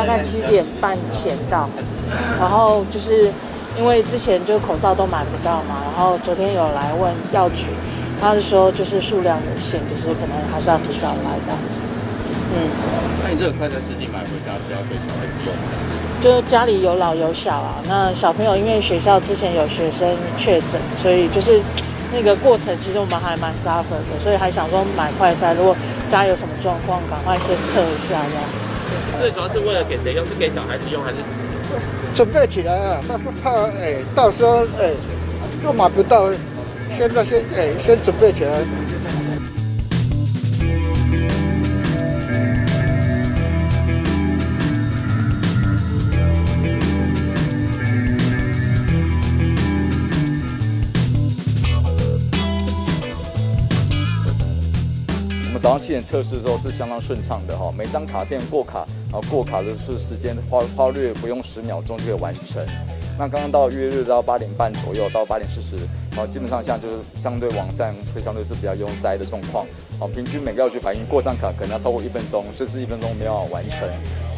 大概7点半前到，然后就是因为之前就口罩都买不到嘛，然后昨天有来问药局，他就说就是数量有限，就是可能还是要提早来这样子。嗯，那你这种快餐司机买回家是要给小孩用的？ 就家里有老有小啊，那小朋友因为学校之前有学生确诊，所以就是那个过程，其实我们还蛮 suffer 的，所以还想说买快筛，如果家有什么状况，赶快先测一下这样子。最主要是为了给谁用？是给小孩子用还是？准备起来啊，怕到时候又买不到，现在先准备起来。 早上7点测试的时候是相当顺畅的哈，每张卡片过卡，然后过卡的是时间花略不用10秒钟就可以完成。那刚刚到约略到8点半左右，到8点40，然后基本上像就是相对网站会相对是比较拥塞的状况，哦，平均每个药局反应过张卡可能要超过1分钟，甚至1分钟没有完成。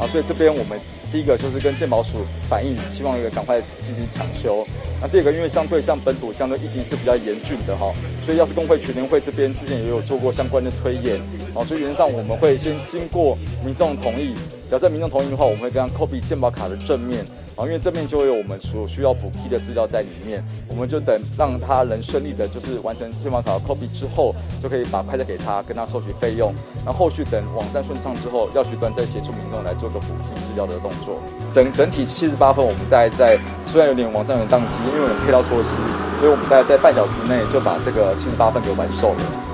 啊，所以这边我们第一个就是跟健保署反映，希望一个赶快进行抢修。 那第二个，因为像本土相对疫情是比较严峻的哈，所以药师公会全联会这边之前也有做过相关的推演，哦，所以原则上我们会先经过民众同意，假设民众同意的话，我们会跟他 copy 健保卡的正面，啊，因为正面就会有我们所需要补 key 的资料在里面，我们就等让他能顺利的，就是完成健保卡 copy 之后，就可以把快递给他，跟他收取费用，然后后续等网站顺畅之后，药局端再协助民众来做个补 key 资料的动作。整体78分，我们大概在虽然有点网站有点宕机。 因为我们配套措施，所以我们大概在半小时内就把这个78分给完售了。